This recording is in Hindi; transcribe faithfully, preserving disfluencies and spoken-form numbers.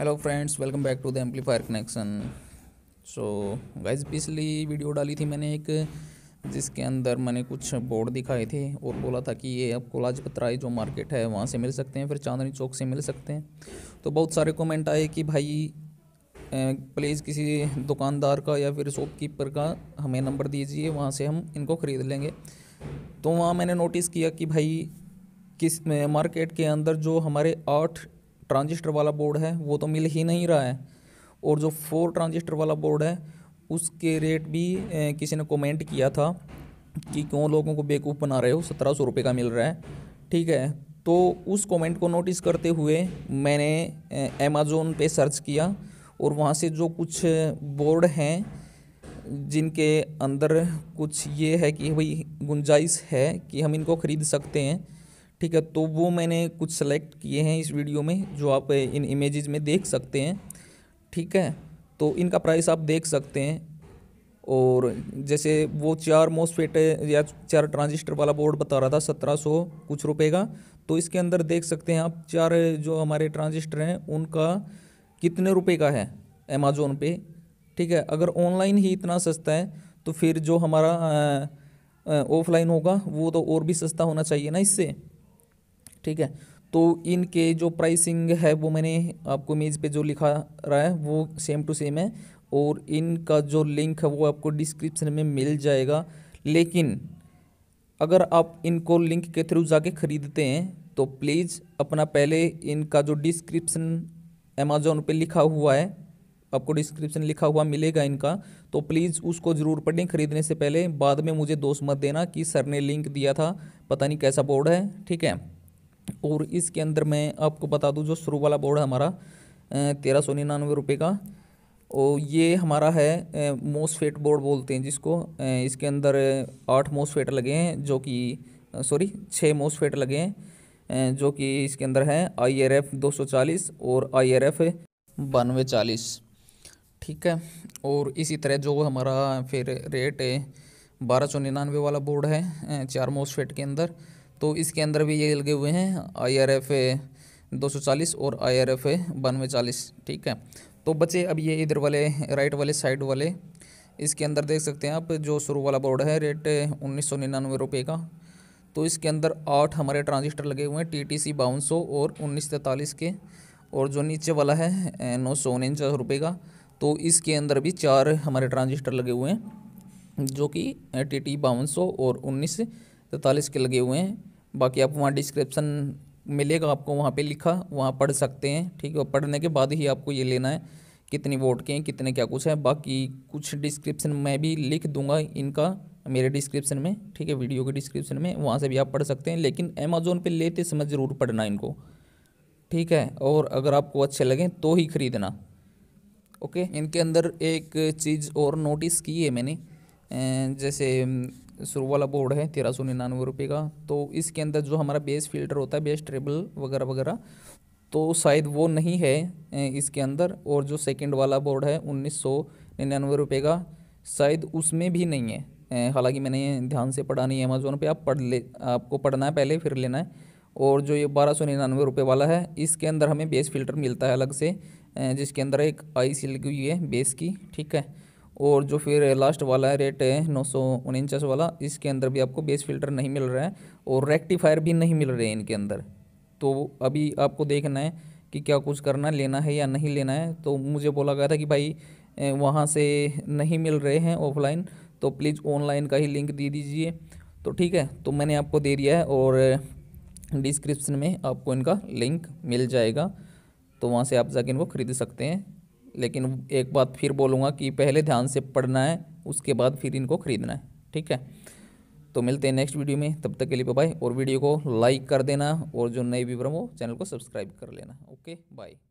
Hello friends, welcome back to the amplifier connection. So guys, पिछली वीडियो डाली थी मैंने एक, जिसके अंदर मैंने कुछ बोर्ड दिखाए थे और बोला था कि ये आपको लाजपत राय जो मार्केट है वहाँ से मिल सकते हैं, फिर चांदनी चौक से मिल सकते हैं। तो बहुत सारे कमेंट आए कि भाई प्लीज़ किसी दुकानदार का या फिर शॉपकीपर का हमें नंबर दीजिए, वहाँ से हम इनको ख़रीद लेंगे। तो वहाँ मैंने नोटिस किया कि भाई किस मार्केट के अंदर जो हमारे आठ ट्रांजिस्टर वाला बोर्ड है वो तो मिल ही नहीं रहा है, और जो फोर ट्रांजिस्टर वाला बोर्ड है उसके रेट भी ए, किसी ने कमेंट किया था कि क्यों लोगों को बेवकूफ़ बना रहे हो, सत्रह सौ रुपये का मिल रहा है। ठीक है, तो उस कमेंट को नोटिस करते हुए मैंने अमेज़ोन पे सर्च किया और वहाँ से जो कुछ बोर्ड हैं जिनके अंदर कुछ ये है कि भाई गुंजाइश है कि हम इनको ख़रीद सकते हैं, ठीक है, तो वो मैंने कुछ सेलेक्ट किए हैं इस वीडियो में, जो आप इन इमेजेस में देख सकते हैं। ठीक है, तो इनका प्राइस आप देख सकते हैं। और जैसे वो चार मोसफेट या चार ट्रांजिस्टर वाला बोर्ड बता रहा था सत्रह सौ कुछ रुपए का, तो इसके अंदर देख सकते हैं आप चार जो हमारे ट्रांजिस्टर हैं उनका कितने रुपए का है अमेज़ोन पे। ठीक है, अगर ऑनलाइन ही इतना सस्ता है तो फिर जो हमारा ऑफलाइन होगा वो तो और भी सस्ता होना चाहिए ना इससे। ठीक है, तो इनके जो प्राइसिंग है वो मैंने आपको इमेज पे जो लिखा रहा है वो सेम टू सेम है, और इनका जो लिंक है वो आपको डिस्क्रिप्शन में मिल जाएगा। लेकिन अगर आप इनको लिंक के थ्रू जाके ख़रीदते हैं तो प्लीज़ अपना पहले इनका जो डिस्क्रिप्शन अमेज़ोन पे लिखा हुआ है, आपको डिस्क्रिप्शन लिखा हुआ मिलेगा इनका, तो प्लीज़ उसको ज़रूर पढ़ें ख़रीदने से पहले। बाद में मुझे दोष मत देना कि सर ने लिंक दिया था, पता नहीं कैसा बोर्ड है। ठीक है, और इसके अंदर मैं आपको बता दूं जो शुरू वाला बोर्ड है हमारा तेरह सौ निन्यानवे रुपये का, और ये हमारा है मोसफेट बोर्ड बोलते हैं जिसको। इसके अंदर आठ मोसफेट लगे हैं जो कि सॉरी छः मोसफेट लगे हैं जो कि इसके अंदर हैं आई आर एफ दो सौ चालीस और आई आर एफ बानवे चालीस। ठीक है, और इसी तरह जो हमारा फिर रेट है बारह सौ निन्यानवे वाला बोर्ड है चार मोसफेट के अंदर, तो इसके अंदर भी ये लगे हुए हैं आई आर एफ दो सौ चालीस और आई आर एफ बानवे चालीस। ठीक है, तो बचे अब ये इधर वाले राइट वाले साइड वाले, इसके अंदर देख सकते हैं आप जो शुरू वाला बोर्ड है रेट उन्नीस सौ निन्यानवे रुपये का, तो इसके अंदर आठ हमारे ट्रांजिस्टर लगे हुए हैं टी टी सी बावन सौ और उन्नीस तैंतालीस के, और जो नीचे वाला है नौ सौ उनचास रुपये का, तो इसके अंदर भी चार हमारे ट्रांजिस्टर लगे हुए हैं जो कि टी टी बावन सौ और उन्नीस तैंतालीस के लगे हुए हैं। बाकी आप वहाँ डिस्क्रिप्शन मिलेगा आपको, वहाँ पे लिखा, वहाँ पढ़ सकते हैं। ठीक है, पढ़ने के बाद ही आपको ये लेना है कितनी वोट के हैं, कितने क्या कुछ है। बाकी कुछ डिस्क्रिप्शन मैं भी लिख दूंगा इनका मेरे डिस्क्रिप्शन में, ठीक है, वीडियो के डिस्क्रिप्शन में, वहाँ से भी आप पढ़ सकते हैं। लेकिन अमेज़ोन पे लेते समय ज़रूर पढ़ना इनको, ठीक है, और अगर आपको अच्छे लगें तो ही ख़रीदना। ओके, इनके अंदर एक चीज़ और नोटिस की है मैंने, जैसे शुरू वाला बोर्ड है तेरह सौ निन्यानवे रुपये का, तो इसके अंदर जो हमारा बेस फिल्टर होता है, बेस ट्रेबल वगैरह वगैरह, तो शायद वो नहीं है इसके अंदर। और जो सेकंड वाला बोर्ड है उन्नीस सौ निन्यानवे रुपये का, शायद उसमें भी नहीं है। हालांकि मैंने ध्यान से पढ़ा नहीं है अमेज़ोन पे, आप पढ़ ले, आपको पढ़ना है पहले फिर लेना है। और जो ये बारह सौ निन्यानवे रुपये वाला है, इसके अंदर हमें बेस फिल्टर मिलता है अलग से, जिसके अंदर एक आई सी लगी हुई है बेस की। ठीक है, और जो फिर लास्ट वाला है रेट है नौ सौ उनचास वाला, इसके अंदर भी आपको बेस फिल्टर नहीं मिल रहा है और रेक्टिफायर भी नहीं मिल रहे हैं इनके अंदर। तो अभी आपको देखना है कि क्या कुछ करना, लेना है या नहीं लेना है। तो मुझे बोला गया था कि भाई वहाँ से नहीं मिल रहे हैं ऑफलाइन, तो प्लीज़ ऑनलाइन का ही लिंक दे दीजिए। तो ठीक है, तो मैंने आपको दे दिया है और डिस्क्रिप्सन में आपको इनका लिंक मिल जाएगा, तो वहाँ से आप जाके इनको ख़रीद सकते हैं। लेकिन एक बात फिर बोलूँगा कि पहले ध्यान से पढ़ना है, उसके बाद फिर इनको ख़रीदना है। ठीक है, तो मिलते हैं नेक्स्ट वीडियो में, तब तक के लिए बाय बाय। और वीडियो को लाइक कर देना, और जो नए व्यूअर हो चैनल को सब्सक्राइब कर लेना। Okay, bye.